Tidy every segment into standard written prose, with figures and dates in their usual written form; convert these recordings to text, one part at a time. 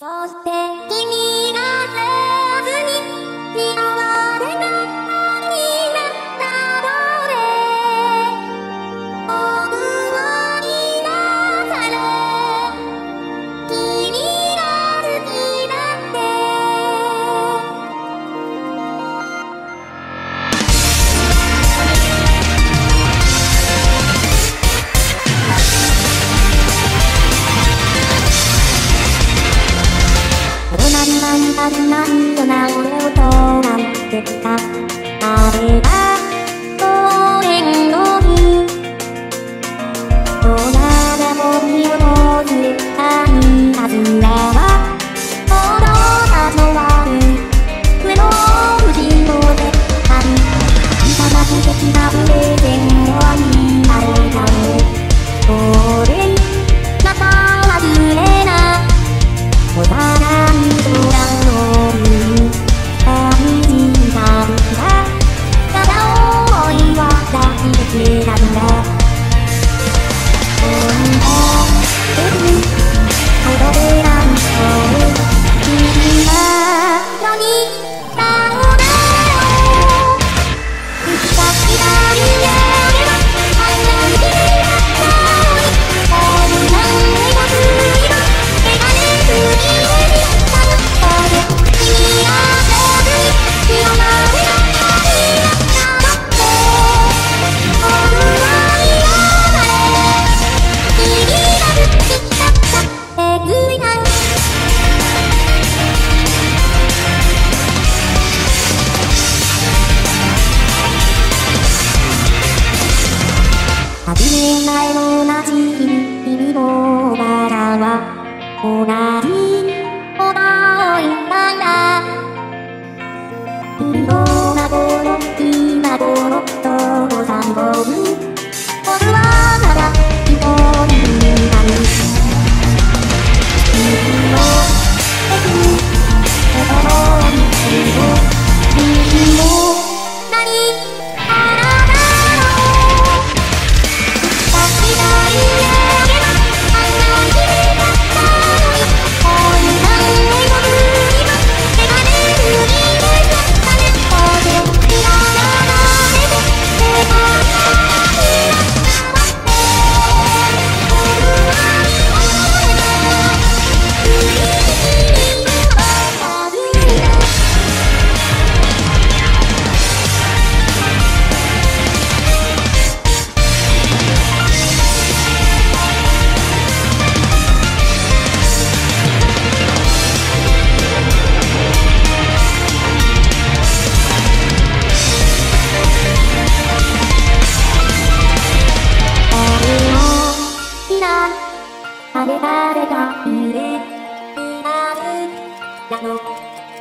나도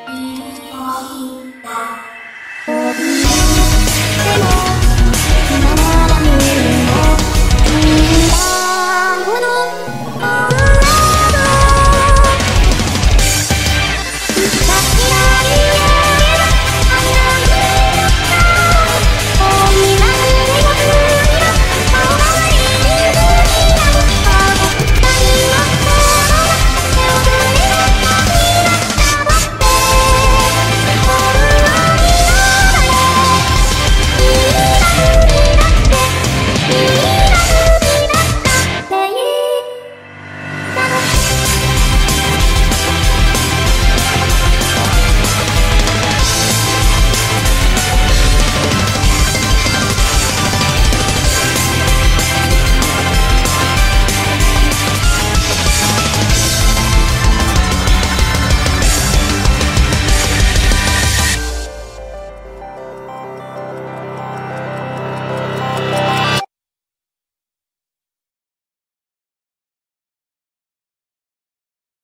잊어버린다.